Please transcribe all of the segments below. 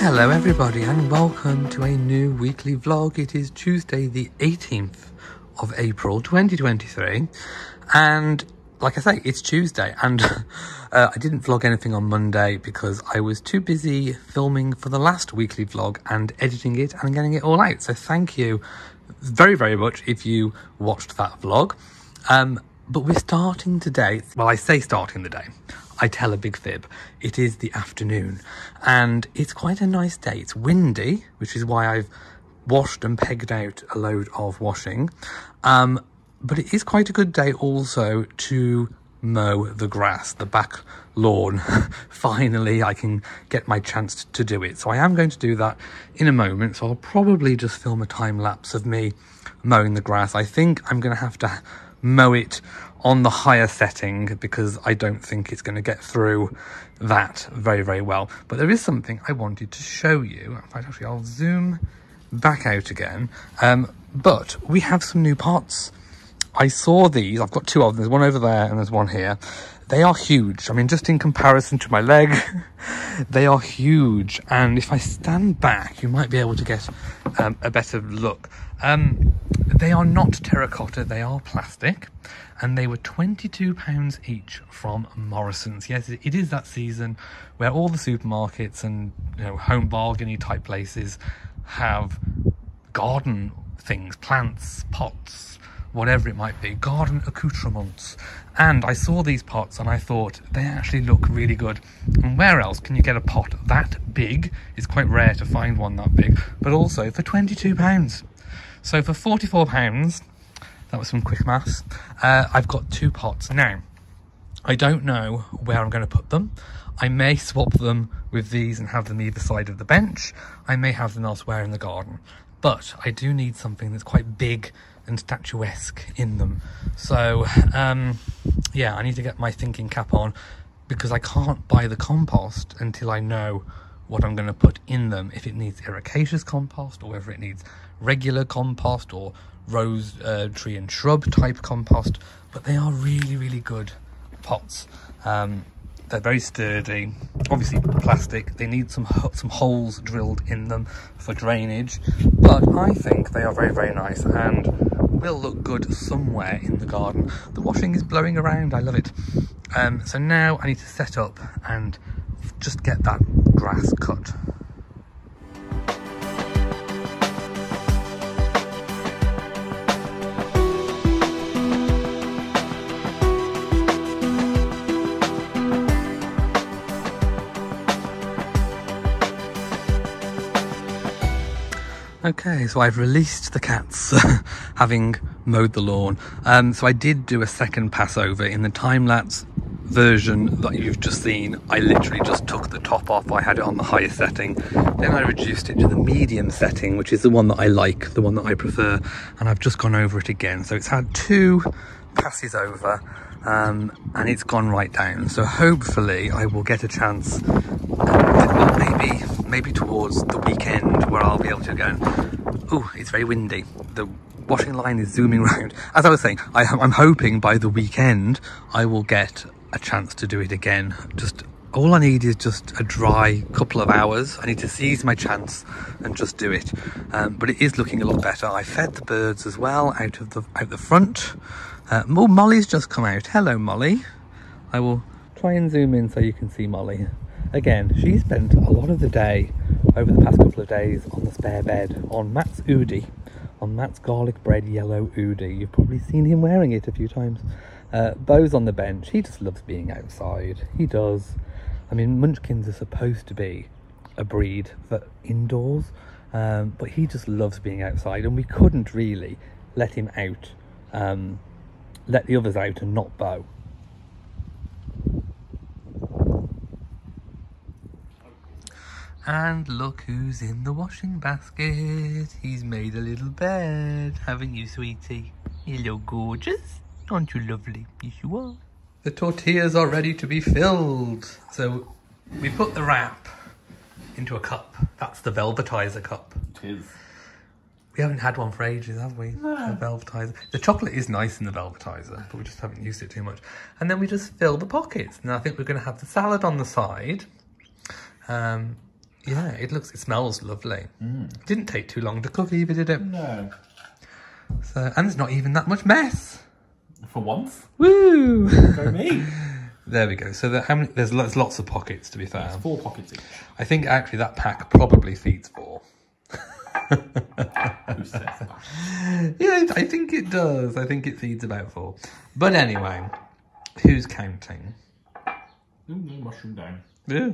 Hello everybody and welcome to a new weekly vlog. It is Tuesday the 18th of April 2023 and like I say, it's Tuesday and I didn't vlog anything on Monday because I was too busy filming for the last weekly vlog and editing it and getting it all out. So thank you very, very much if you watched that vlog. But we're starting today. Well, I say starting the day. I tell a big fib. It is the afternoon and it's quite a nice day. It's windy, which is why I've washed and pegged out a load of washing. But it is quite a good day also to mow the grass, the back lawn. Finally, I can get my chance to do it. So I am going to do that in a moment. So I'll probably just film a time lapse of me mowing the grass. I think I'm going to have to mow it on the higher setting because I don't think it's going to get through that very, very well. But there is something I wanted to show you. In fact, actually, I'll zoom back out again. But we have some new pots. I saw these. I've got two of them. There's one over there and there's one here. They are huge. I mean, just in comparison to my leg, they are huge. And if I stand back, you might be able to get a better look. They are not terracotta. They are plastic. And they were £22 each from Morrison's. Yes, it is that season where all the supermarkets and, you know, home bargainy type places have garden things, plants, pots, whatever it might be, garden accoutrements. And I saw these pots and I thought, they actually look really good. And where else can you get a pot that big? It's quite rare to find one that big, but also for £22. So for £44, that was some quick maths, I've got two pots. Now, I don't know where I'm going to put them. I may swap them with these and have them either side of the bench. I may have them elsewhere in the garden. But I do need something that's quite big and statuesque in them. So, yeah, I need to get my thinking cap on because I can't buy the compost until I know what I'm going to put in them, if it needs ericaceous compost or whether it needs regular compost or rose tree and shrub type compost. But they are really, really good pots. They're very sturdy, obviously plastic. They need some holes drilled in them for drainage, but I think they are very, very nice and will look good somewhere in the garden. The washing is blowing around, I love it. So now I need to set up and just get that grass cut. Okay, so I've released the cats, having mowed the lawn. So I did do a second pass over in the time-lapse version that you've just seen. I literally just took the top off. I had it on the higher setting. Then I reduced it to the medium setting, which is the one that I like, the one that I prefer. And I've just gone over it again. So it's had two passes over and it's gone right down. So hopefully I will get a chance, maybe towards the weekend, where I'll be able to go and, oh, it's very windy. The washing line is zooming round. As I was saying, I'm hoping by the weekend I will get a chance to do it again. Just all I need is just a dry couple of hours. I need to seize my chance and just do it. But it is looking a lot better. I fed the birds as well out the front. Oh, Molly's just come out. Hello, Molly. I will try and zoom in so you can see Molly. Again, she spent a lot of the day over the past couple of days on the spare bed, on Matt's Oodie, on Matt's garlic bread yellow Oodie. You've probably seen him wearing it a few times. Beau's on the bench. He just loves being outside. He does. I mean, munchkins are supposed to be a breed for indoors, but he just loves being outside, and we couldn't really let him out, let the others out and not Beau. And look who's in the washing basket. He's made a little bed, haven't you, sweetie? You look gorgeous. Aren't you lovely? Yes, you are. The tortillas are ready to be filled. So we put the wrap into a cup. That's the velvetizer cup. It is. We haven't had one for ages, have we? No. The velvetizer. The chocolate is nice in the velvetizer, but we just haven't used it too much. And then we just fill the pockets. And I think we're going to have the salad on the side. Yeah, it smells lovely. Mm. Didn't take too long to cook either, did it? No. So, and there's not even that much mess. For once. Woo! Go me. There we go. So there's lots of pockets, to be fair. There's 4 pockets each. I think actually that pack probably feeds 4. Who says that? Yeah, I think it does. I think it feeds about 4. But anyway, who's counting? Ooh, no mushroom down. Yeah.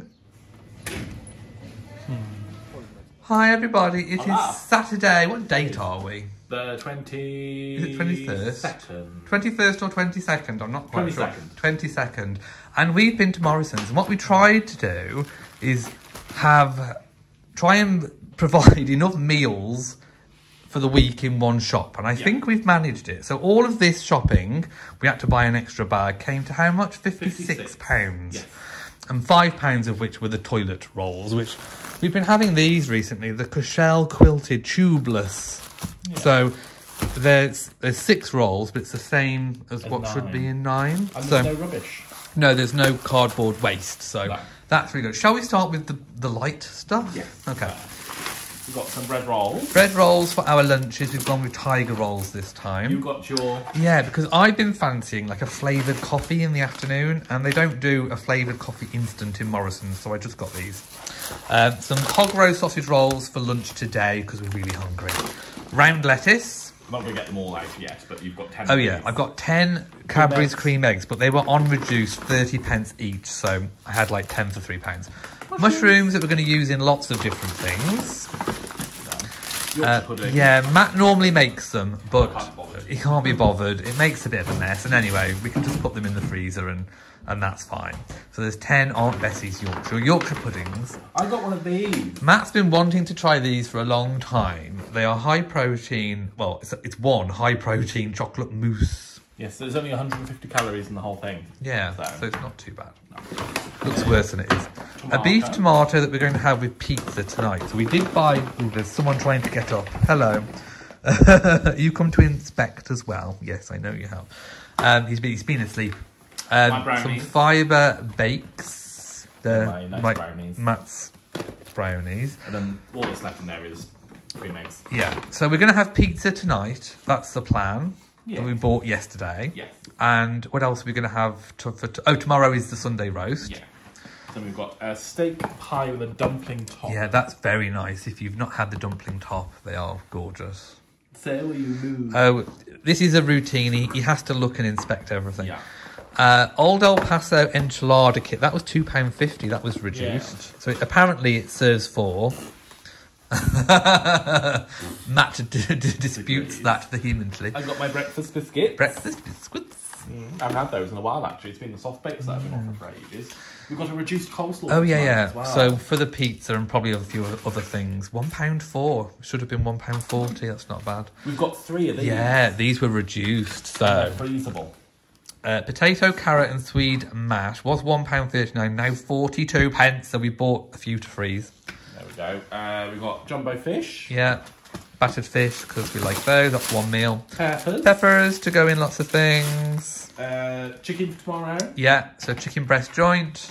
Hi everybody, it is Saturday. What date are we? The 22nd. 21st or 22nd, I'm not quite sure. 22nd. And we've been to Morrison's, and what we tried to do is try and provide enough meals for the week in one shop, and I think we've managed it. So all of this shopping, we had to buy an extra bag, came to how much? £56. Yes. And £5 of which were the toilet rolls, which we've been having these recently, the Cushel quilted tubeless. Yeah. So there's 6 rolls, but it's the same as what 9. Should be in 9. And so, there's no rubbish. No, there's no cardboard waste. So no. That's really good. Shall we start with the light stuff? Yes. Okay. We've got some bread rolls. Bread rolls for our lunches. We've gone with tiger rolls this time. You've got your... Yeah, because I've been fancying like a flavoured coffee in the afternoon, and they don't do a flavoured coffee instant in Morrison's, so I just got these. Some hog roast sausage rolls for lunch today, because we're really hungry. Round lettuce. I'm not going to get them all out yet, but you've got 10. Oh yeah, I've got 10 Cadbury's cream eggs, but they were on reduced 30 pence each, so I had like 10 for £3. Mushrooms that we're going to use in lots of different things. Yeah, Matt normally makes them, but he can't be bothered. It makes a bit of a mess. And anyway, we can just put them in the freezer and that's fine. So there's 10 Aunt Bessie's Yorkshire puddings. I got one of these. Matt's been wanting to try these for a long time. They are high protein. Well, it's one high protein chocolate mousse. Yes, there's only 150 calories in the whole thing. Yeah, so it's not too bad. No. Looks worse than it is. Tomato. A beef tomato that we're going to have with pizza tonight. So we did buy... Ooh, there's someone trying to get up. Hello. You come to inspect as well. Yes, I know you have. He's been asleep. Some fibre bakes. Brownies. Matt's brownies. And then all that's left in there is cream eggs. Yeah, so we're going to have pizza tonight. That's the plan. Yeah. That we bought yesterday. Yes. And what else are we going to have tomorrow is the Sunday roast. Yeah. Then we've got a steak pie with a dumpling top. Yeah, that's very nice. If you've not had the dumpling top, they are gorgeous. So you move. Oh, this is a routine. He has to look and inspect everything. Yeah. Old El Paso enchilada kit. That was £2.50. That was reduced. Yeah. So apparently it serves 4. Matt disputes that vehemently. I got my breakfast biscuits. Breakfast biscuits. Mm. I haven't had those in a while, actually. It's been the soft bakes that I've been on for ages. We've got a reduced coleslaw. Oh yeah, yeah. As well. So for the pizza and probably a few other things, £1.04 should have been £1.40. That's not bad. We've got 3 of these. Yeah, these were reduced. So freezable. Potato, carrot, and swede mash was £1.39. Now 42p. So we bought a few to freeze. There we go. We've got jumbo fish. Yeah, battered fish, because we like those. That's one meal. Peppers. Peppers to go in lots of things. Chicken for tomorrow. Yeah, so chicken breast joint.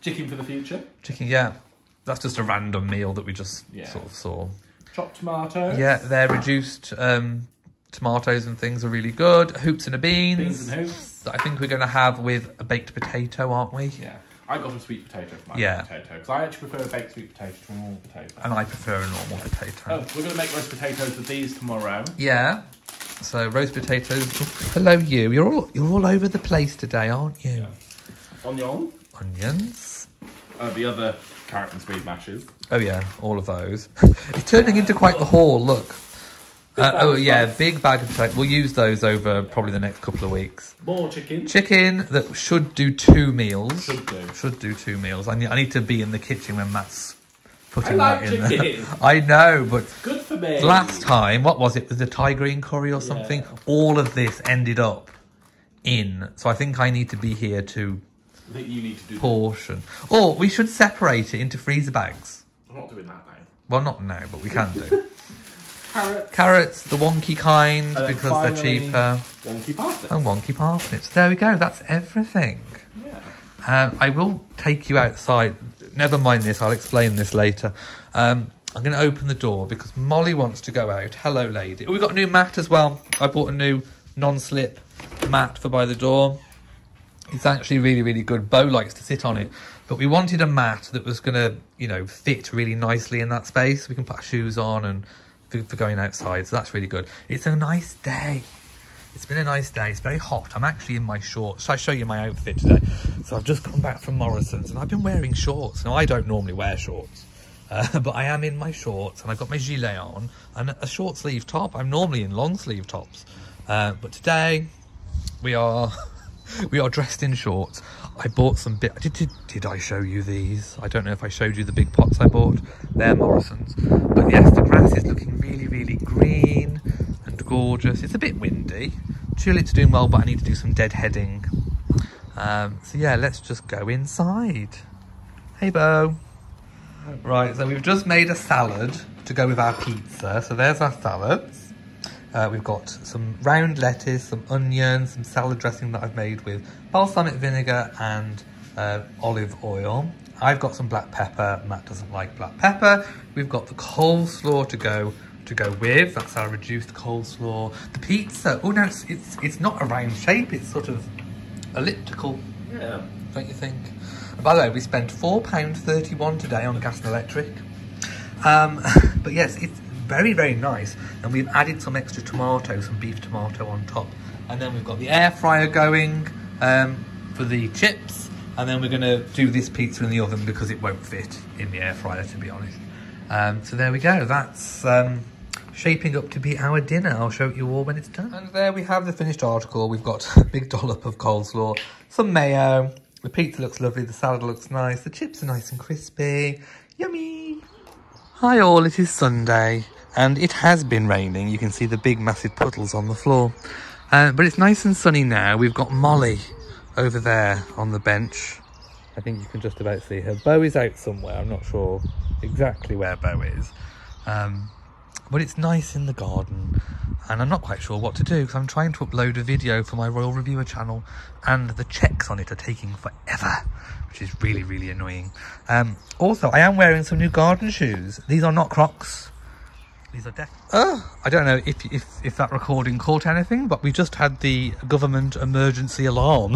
Chicken for the future. Chicken, yeah. That's just a random meal that we just sort of saw. Chopped tomatoes. Yeah, they're reduced. Tomatoes and things are really good. Hoops and a beans. Beans and hoops. That I think we're going to have with a baked potato, aren't we? Yeah. I got a sweet potato for my potato, because I actually prefer a baked sweet potato to a normal potato. And I prefer a normal potato. Oh, we're going to make roast potatoes with these tomorrow. Yeah. So roast potatoes. Hello, you. You're all over the place today, aren't you? Yeah. Onions. The other carrot and sweet mashes. Oh yeah, all of those. It's turning into quite the haul. Look. Big bag of potatoes. We'll use those over probably the next couple of weeks. More chicken. Chicken that should do 2 meals. Should do 2 meals. I need to be in the kitchen when Matt's putting that in there. I know, but it's good for me. Last time, what was it? Was it a Thai green curry or something? Yeah. All of this ended up in. So I think I need to be here to portion. That. Or we should separate it into freezer bags. I'm not doing that now. Well, not now, but we can do. Carrots, the wonky kind, because they're cheaper. Wonky parsnips. And wonky parsnips. There we go, that's everything. Yeah. I will take you outside. Never mind this, I'll explain this later. I'm going to open the door because Molly wants to go out. Hello, lady. Oh, we got a new mat as well. I bought a new non-slip mat for by the door. It's actually really, really good. Bo likes to sit on it. But we wanted a mat that was going to, you know, fit really nicely in that space. We can put our shoes on and for going outside. So that's really good. It's a nice day. It's been a nice day. It's very hot. I'm actually in my shorts. So I show you my outfit today. So I've just come back from Morrison's and I've been wearing shorts. Now, I don't normally wear shorts. But I am in my shorts and I've got my gilet on and a short sleeve top. I'm normally in long sleeve tops. But today we are... We are dressed in shorts. I bought some bit. Did I show you these? I don't know if I showed you the big pots I bought. They're Morrison's. But yes, the grass is looking really, really green and gorgeous. It's a bit windy. Tulips are doing well, but I need to do some deadheading. So yeah, let's just go inside. Hey, Bo. Right, so we've just made a salad to go with our pizza. So there's our salads. We've got some round lettuce, some onions, some salad dressing that I've made with balsamic vinegar and olive oil. I've got some black pepper. Matt doesn't like black pepper. We've got the coleslaw to go with. That's our reduced coleslaw. The pizza. Oh no, it's not a round shape. It's sort of elliptical. Yeah. Don't you think? By the way, we spent £4.31 today on gas and electric. But yes, it's very, very nice, and we've added some extra tomato, some beef tomato on top, and then we've got the air fryer going for the chips, and then we're going to do this pizza in the oven because it won't fit in the air fryer, to be honest. So there we go. That's shaping up to be our dinner. I'll show it you all when it's done. And there we have the finished article. We've got a big dollop of coleslaw, some mayo, the pizza looks lovely, the salad looks nice, the chips are nice and crispy. Yummy! Hi all, it is Sunday. And it has been raining. You can see the big massive puddles on the floor. But it's nice and sunny now. We've got Molly over there on the bench. I think you can just about see her. Bo is out somewhere. I'm not sure exactly where Bo is. But it's nice in the garden. And I'm not quite sure what to do because I'm trying to upload a video for my Royal Reviewer channel. And the checks on it are taking forever, which is really, really annoying. Also, I am wearing some new garden shoes. These are not Crocs. These are I don't know if that recording caught anything, but we just had the government emergency alarm.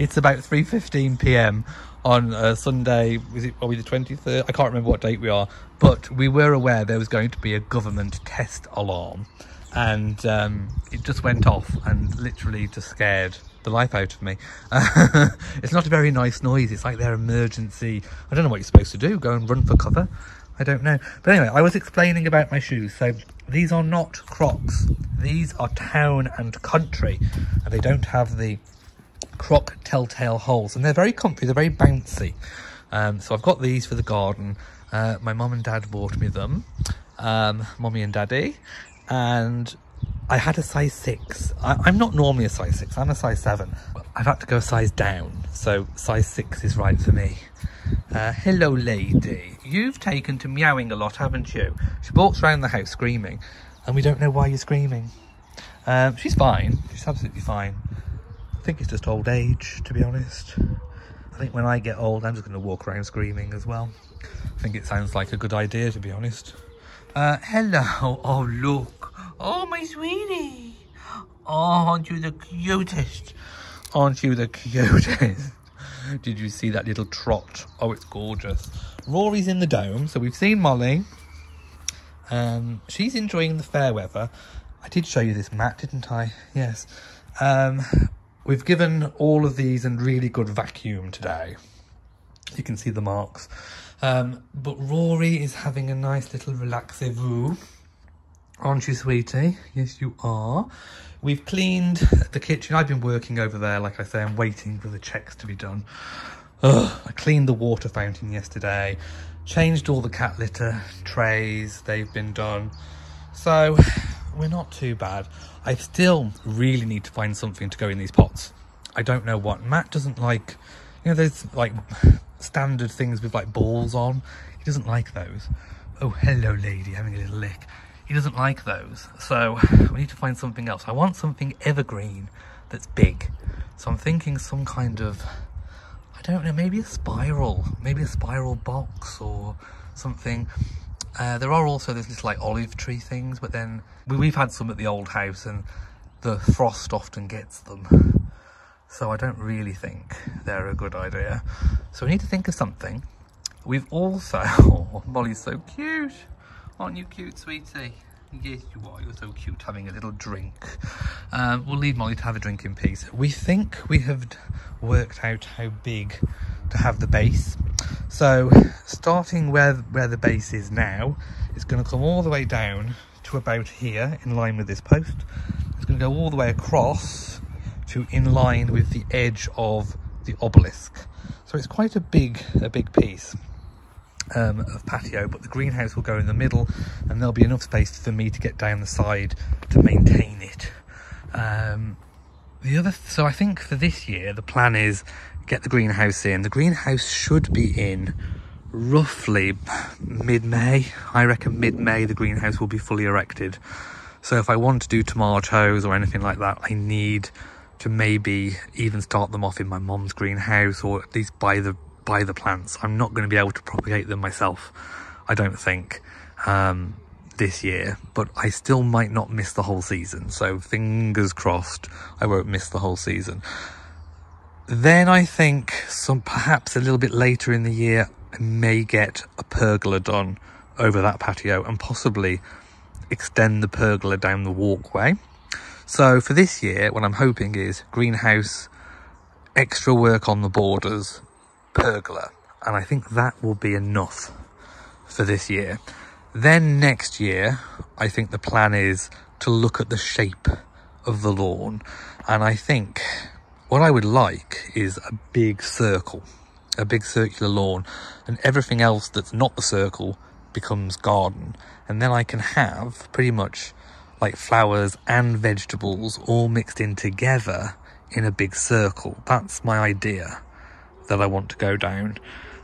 It's about 3:15 p.m. on Sunday. Are we the 23rd? I can't remember what date we are, but we were aware there was going to be a government test alarm, and it just went off and literally just scared the life out of me. It's not a very nice noise. It's like their emergency. I don't know what you're supposed to do. Go and run for cover. I don't know. But anyway, I was explaining about my shoes. So these are not Crocs. These are Town and Country. And they don't have the Croc telltale holes. And they're very comfy. They're very bouncy. So I've got these for the garden. My mum and dad bought me them. Mummy and daddy. And I had a size 6. I'm not normally a size 6. I'm a size 7. I've had to go a size down. So size 6 is right for me. Hello, lady. You've taken to meowing a lot, haven't you? She walks around the house screaming, and we don't know why you're screaming. She's fine. She's absolutely fine. I think it's just old age, to be honest. I think when I get old, I'm just going to walk around screaming as well. I think it sounds like a good idea, to be honest. Hello. Oh, look. Oh, my sweetie. Oh, aren't you the cutest? Aren't you the cutest? Did you see that little trot? Oh, it's gorgeous. Rory's in the dome, so we've seen Molly. She's enjoying the fair weather. I did show you this mat, didn't I? Yes. We've given all of these a really good vacuum today. You can see the marks. But Rory is having a nice little relaxez-vous. Aren't you, sweetie? Yes, you are. We've cleaned the kitchen. I've been working over there, like I say. I'm waiting for the checks to be done. Ugh, I cleaned the water fountain yesterday. Changed all the cat litter trays. They've been done. So, we're not too bad. I still really need to find something to go in these pots. I don't know what. Matt doesn't like... You know, there's, like, standard things with, like, balls on. He doesn't like those. Oh, hello, lady. Having a little lick. He doesn't like those, so we need to find something else. I want something evergreen that's big. So I'm thinking some kind of, don't know, maybe a spiral box or something. There are also those little like olive tree things, but then we've had some at the old house and the frost often gets them, so I don't really think they're a good idea. So we need to think of something. We've also, oh, Molly's so cute. Aren't you cute, sweetie? Yes, you are. You're so cute having a little drink. We'll leave Molly to have a drink in peace. We think we have worked out how big to have the base. So starting where the base is now, it's going to come all the way down to about here, in line with this post. It's going to go all the way across to in line with the edge of the obelisk. So it's quite a big piece of patio, but the greenhouse will go in the middle and there'll be enough space for me to get down the side to maintain it. So I think for this year the plan is get the greenhouse in. The greenhouse should be in roughly mid-May. I reckon mid-May the greenhouse will be fully erected. So if I want to do tomatoes or anything like that, I need to maybe even start them off in my mum's greenhouse, or at least buy the plants. I'm not going to be able to propagate them myself, I don't think, this year, but I still might not miss the whole season. So fingers crossed I won't miss the whole season. Then I think perhaps a little bit later in the year, I may get a pergola done over that patio and possibly extend the pergola down the walkway. So for this year, what I'm hoping is greenhouse, extra work on the borders, pergola, and I think that will be enough for this year. Then next year, I think the plan is to look at the shape of the lawn, and I think what I would like is a big circle, a big circular lawn, and everything else that's not the circle becomes garden, and then I can have pretty much like flowers and vegetables all mixed in together in a big circle. That's my idea that I want to go down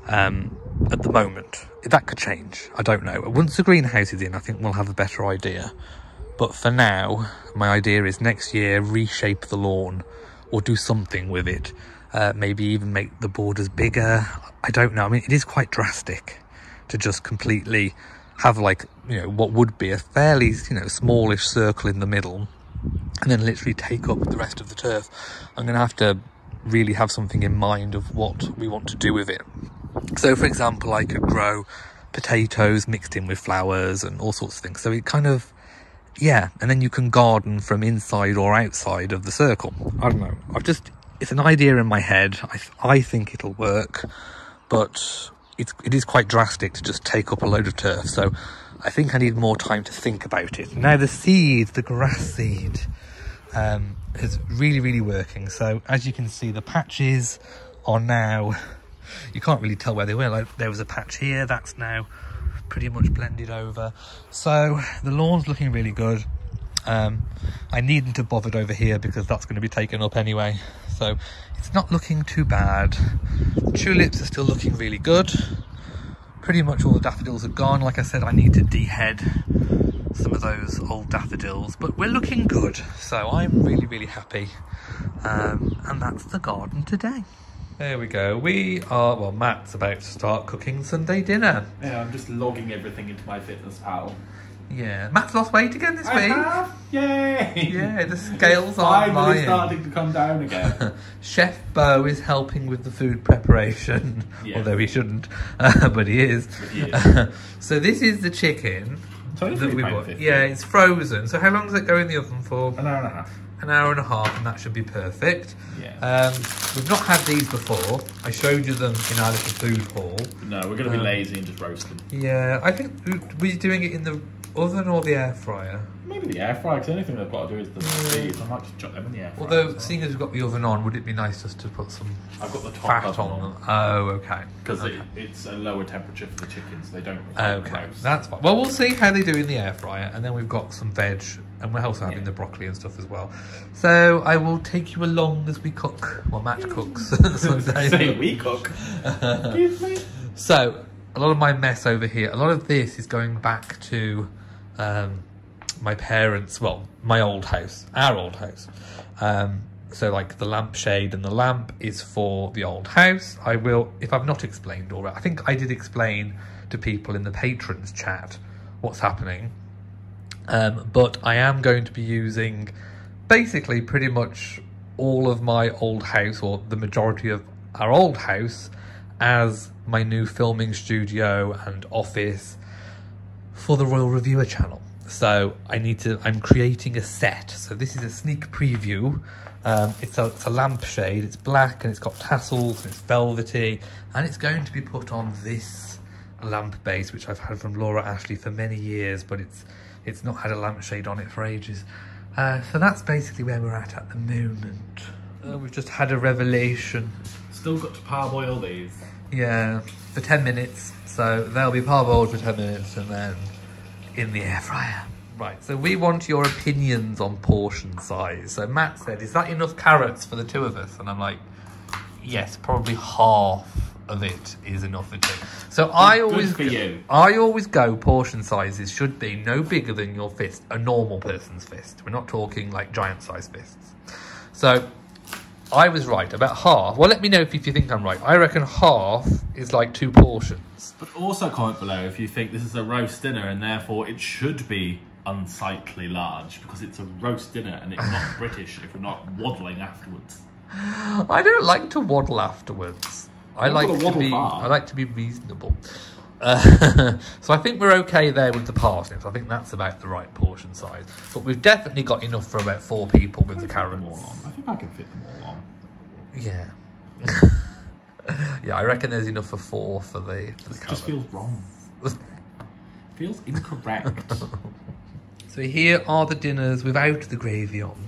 at the moment. That could change, I don't know. Once the greenhouse is in, I think we'll have a better idea. But for now, my idea is next year, reshape the lawn or do something with it. Maybe even make the borders bigger. I don't know. I mean, it is quite drastic to just completely have like, you know, what would be a fairly, you know, smallish circle in the middle and then literally take up the rest of the turf. I'm going to have to really have something in mind of what we want to do with it. So for example, I could grow potatoes mixed in with flowers and all sorts of things. So it kind of, yeah, and then you can garden from inside or outside of the circle. I don't know, I've just, it's an idea in my head. I think it'll work, but it is quite drastic to just take up a load of turf, so I think I need more time to think about it. Now the seed, the grass seed, is really working. So as you can see, the patches are now, you can't really tell where they were, like there was a patch here that's now pretty much blended over, so the lawn's looking really good. I needn't have bothered over here because that's going to be taken up anyway, so it's not looking too bad. The tulips are still looking really good. Pretty much all the daffodils are gone. Like I said, I need to de-head some of those old daffodils, but we're looking good, so I'm really happy. And that's the garden today. There we go. We are, well, Matt's about to start cooking Sunday dinner. Yeah, I'm just logging everything into my fitness pal. Yeah, Matt's lost weight again this week. Have. Yay! Yeah, the scales are finally starting to come down again. Chef Bo is helping with the food preparation, yeah. Although he shouldn't, but he is. So this is the chicken that we bought. Yeah, it's frozen. So how long does it go in the oven for? An hour and a half. An hour and a half, and that should be perfect. Yeah. We've not had these before. I showed you them in our little food haul. No, we're going to be lazy and just roast them. Yeah, I think we're doing it in the oven or the air fryer? Maybe the air fryer, because the only thing they've got to do is the seeds. I might just chuck them in the air fryer. Although, seeing as we've got the oven on, would it be nice just to put some fat on them? Oh, okay. Because it's a lower temperature for the chickens, so they don't require roast. That's fine. Well, we'll see how they do in the air fryer, and then we've got some veg, and we're also having the broccoli and stuff as well. So I will take you along as we cook. Well, Matt cooks Sunday. Say we cook. Excuse me. So, a lot of my mess over here, a lot of this is going back to my parents, well, my old house, our old house. So like the lampshade and the lamp is for the old house. I will, if I've not explained already, I think I did explain to people in the patrons chat what's happening. But I am going to be using basically pretty much all of my old house, or the majority of our old house, as my new filming studio and office for the Royal Reviewer channel. So I need to, I'm creating a set. So this is a sneak preview. It's a lampshade, it's black and it's got tassels and it's velvety, and it's going to be put on this lamp base, which I've had from Laura Ashley for many years, but it's not had a lampshade on it for ages. So that's basically where we're at the moment. We've just had a revelation. Still got to parboil these. Yeah, for 10 minutes. So they'll be parboiled for 10 minutes and then in the air fryer. Right, so we want your opinions on portion size. So Matt said, is that enough carrots for the two of us? And I'm like, yes, probably half of it is enough for two. So I always go portion sizes should be no bigger than your fist, a normal person's fist. We're not talking like giant size fists. So I was right, about half. Well, let me know if you think I'm right. I reckon half is like two portions. But also comment below if you think this is a roast dinner and therefore it should be unsightly large because it's a roast dinner and it's not British if you're not waddling afterwards. I don't like to waddle afterwards. I like to be reasonable. So I think we're okay there with the parsnips. I think that's about the right portion size. But we've definitely got enough for about 4 people with the carrots. I think I can fit them all on. Yeah. Yeah, I reckon there's enough for 4 for the carrots. It just feels wrong. Feels incorrect. So here are the dinners without the gravy on.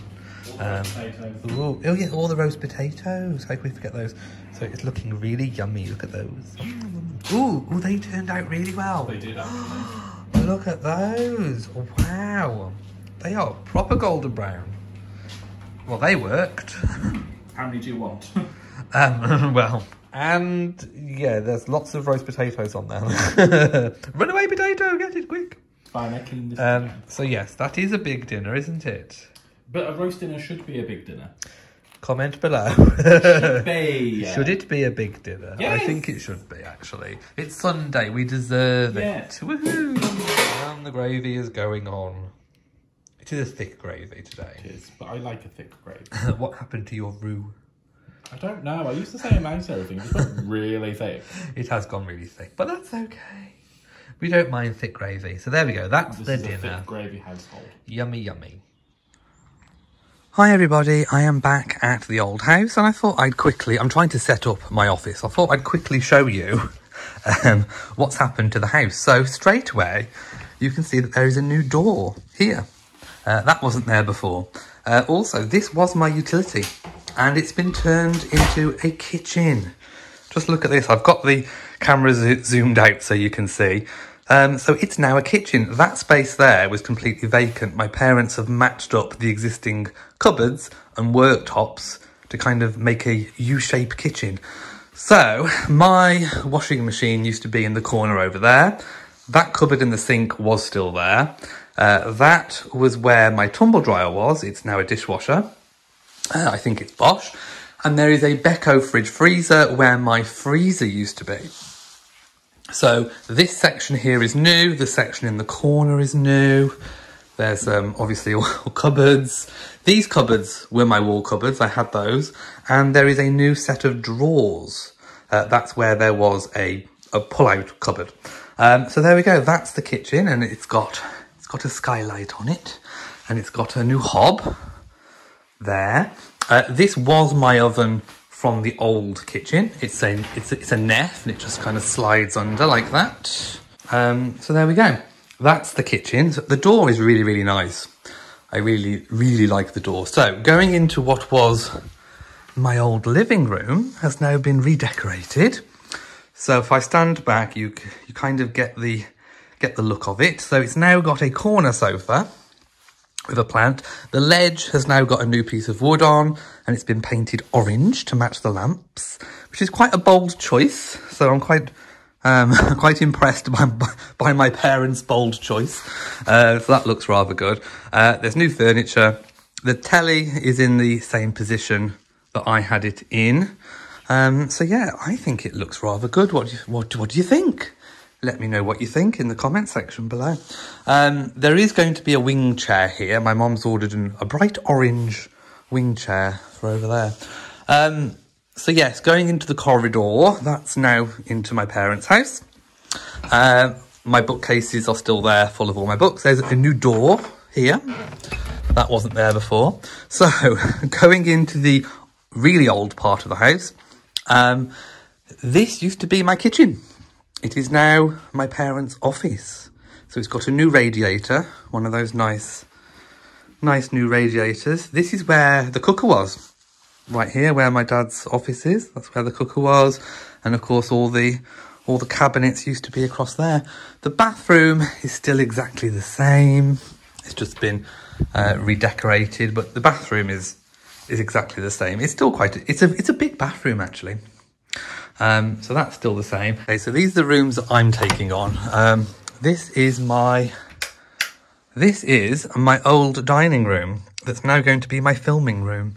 Oh yeah, all the roast potatoes. How can we forget those? So it's looking really yummy. Look at those. Ooh, they turned out really well. They did, actually. Look at those. Wow. They are proper golden brown. Well, they worked. How many do you want? And yeah, there's lots of roast potatoes on there. Runaway potato, get it quick. Fine, I can just so yes, that is a big dinner, isn't it? But a roast dinner should be a big dinner. Comment below. Should be. Yeah. Should it be a big dinner? Yes. I think it should be, actually. It's Sunday. We deserve it. Woohoo! And the gravy is going on. It is a thick gravy today. It is, but I like a thick gravy. What happened to your roux? I don't know. I used to say amount everything. It's got really thick. It has gone really thick, but that's okay. We don't mind thick gravy. So there we go. That's the dinner. This is a thick gravy household. Yummy, yummy. Hi everybody, I am back at the old house and I thought I'd quickly, I'm trying to set up my office, I thought I'd quickly show you what's happened to the house. So straight away, you can see that there is a new door here. That wasn't there before. Also, this was my utility and it's been turned into a kitchen. Just look at this, I've got the camera zoomed out so you can see. So it's now a kitchen. That space there was completely vacant. My parents have matched up the existing cupboards and worktops to kind of make a U-shaped kitchen. So my washing machine used to be in the corner over there. That cupboard in the sink was still there. That was where my tumble dryer was. It's now a dishwasher. I think it's Bosch. And there is a Beko fridge freezer where my freezer used to be. So this section here is new, the section in the corner is new, there's obviously all cupboards. These cupboards were my wall cupboards, I had those, and there is a new set of drawers. That's where there was a pull-out cupboard. So there we go, that's the kitchen, and it's got a skylight on it, and it's got a new hob there. This was my oven from the old kitchen. It's a Neff and it just kind of slides under like that. So there we go. That's the kitchen. So the door is really, really nice. I really, really like the door. So going into what was my old living room has now been redecorated. So if I stand back, you kind of get the look of it. So it's now got a corner sofa with a plant. The ledge has now got a new piece of wood on and it's been painted orange to match the lamps, which is quite a bold choice. So I'm quite quite impressed by my parents' bold choice. So that looks rather good. There's new furniture. The telly is in the same position that I had it in. So yeah, I think it looks rather good. What do you think? Let me know what you think in the comment section below. There is going to be a wing chair here. My mum's ordered a bright orange wing chair for over there. So yes, going into the corridor, that's now into my parents' house. My bookcases are still there, full of all my books. There's a new door here. That wasn't there before. So going into the really old part of the house, this used to be my kitchen. It is now my parents' office. So it's got a new radiator, one of those nice new radiators. This is where the cooker was. Right here, where my dad's office is, that's where the cooker was. And of course, all the cabinets used to be across there. The bathroom is still exactly the same. It's just been redecorated, but the bathroom is exactly the same. It's still quite, it's a big bathroom actually. So that's still the same. Okay, so these are the rooms that I'm taking on. This is my old dining room. That's now going to be my filming room.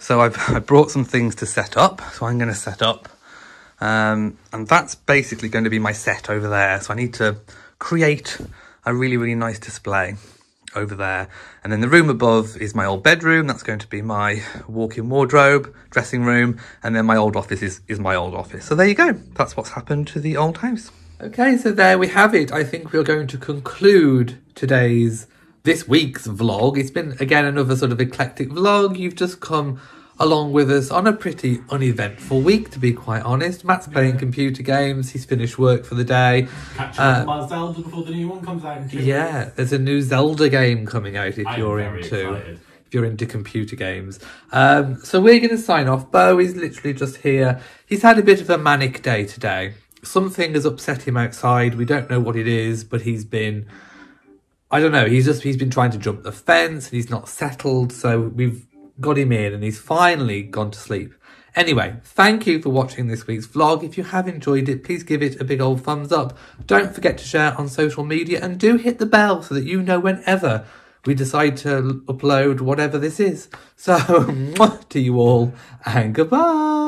So I brought some things to set up. So I'm going to set up, and that's basically going to be my set over there. So I need to create a really nice display over there. And then the room above is my old bedroom. That's going to be my walk-in wardrobe, dressing room. And then my old office is my old office. So there you go. That's what's happened to the old house. Okay, so there we have it. I think we're going to conclude this week's vlog. It's been, again, another sort of eclectic vlog. You've just come along with us on a pretty uneventful week, to be quite honest. Matt's playing computer games. He's finished work for the day. Catching up on Zelda before the new one comes out. Yeah, there's a new Zelda game coming out if you're into computer games. So we're going to sign off. Bo is literally just here. He's had a bit of a manic day today. Something has upset him outside. We don't know what it is, but he's been... I don't know, he's been trying to jump the fence and he's not settled, so we've got him in and he's finally gone to sleep. Anyway, thank you for watching this week's vlog. If you have enjoyed it, please give it a big old thumbs up. Don't forget to share on social media and do hit the bell so that you know whenever we decide to upload whatever this is. So, to you all and goodbye.